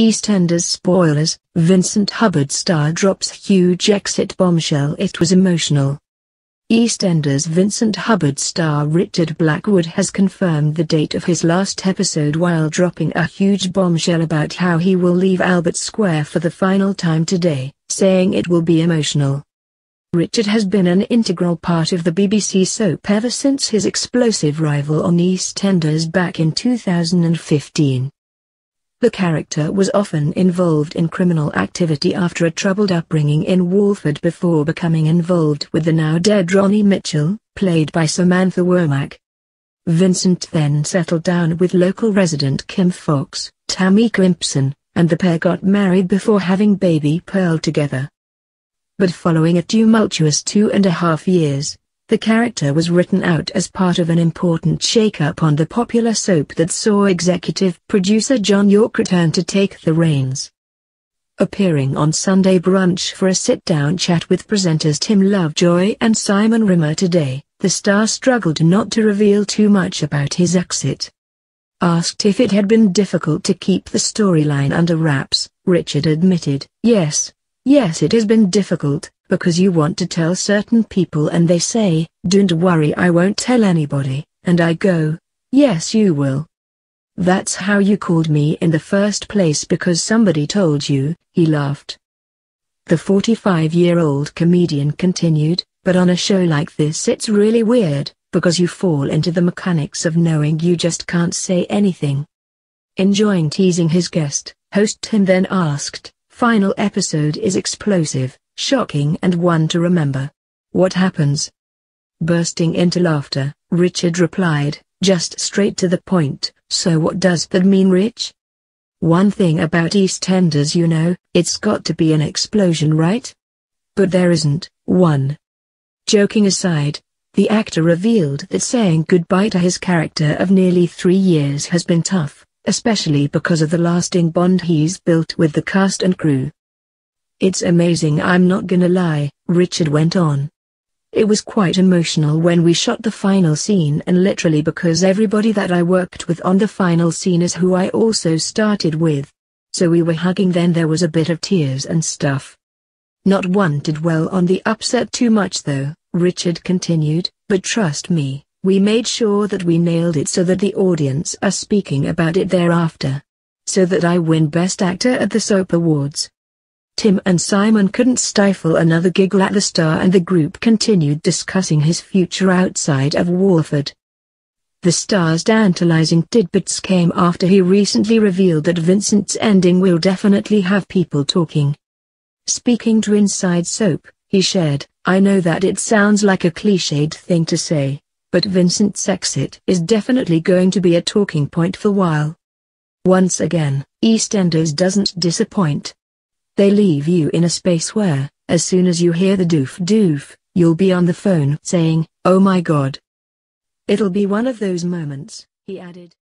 EastEnders spoilers, Vincent Hubbard star drops huge exit bombshell. It was emotional. EastEnders Vincent Hubbard star Richard Blackwood has confirmed the date of his last episode while dropping a huge bombshell about how he will leave Albert Square for the final time today, saying it will be emotional. Richard has been an integral part of the BBC soap ever since his explosive rival on EastEnders back in 2015. The character was often involved in criminal activity after a troubled upbringing in Walford before becoming involved with the now-dead Ronnie Mitchell, played by Samantha Womack. Vincent then settled down with local resident Kim Fox, Tameka Empson, and the pair got married before having baby Pearl together. But following a tumultuous 2.5 years, the character was written out as part of an important shake-up on the popular soap that saw executive producer John Yorke return to take the reins. Appearing on Sunday Brunch for a sit-down chat with presenters Tim Lovejoy and Simon Rimmer today, the star struggled not to reveal too much about his exit. Asked if it had been difficult to keep the storyline under wraps, Richard admitted, Yes, it has been difficult, because you want to tell certain people and they say, don't worry, I won't tell anybody, and I go, yes you will. That's how you called me in the first place, because somebody told you, he laughed. The 45-year-old comedian continued, but on a show like this it's really weird, because you fall into the mechanics of knowing you just can't say anything. Enjoying teasing his guest, host Tim then asked, final episode is explosive, shocking and one to remember. What happens? Bursting into laughter, Richard replied, just straight to the point, so what does that mean, Rich? One thing about EastEnders, you know, it's got to be an explosion, right? But there isn't one. Joking aside, the actor revealed that saying goodbye to his character of nearly 3 years has been tough, especially because of the lasting bond he's built with the cast and crew. It's amazing, I'm not gonna lie, Richard went on. It was quite emotional when we shot the final scene, and literally because everybody that I worked with on the final scene is who I also started with. So we were hugging, then there was a bit of tears and stuff. Not one did well on the upset too much though, Richard continued, but trust me. We made sure that we nailed it so that the audience are speaking about it thereafter. So that I win Best Actor at the Soap Awards. Tim and Simon couldn't stifle another giggle at the star, and the group continued discussing his future outside of Walford. The star's tantalizing tidbits came after he recently revealed that Vincent's ending will definitely have people talking. Speaking to Inside Soap, he shared, I know that it sounds like a cliched thing to say, but Vincent's exit is definitely going to be a talking point for a while. Once again, EastEnders doesn't disappoint. They leave you in a space where, as soon as you hear the doof, you'll be on the phone saying, oh my god. It'll be one of those moments, he added.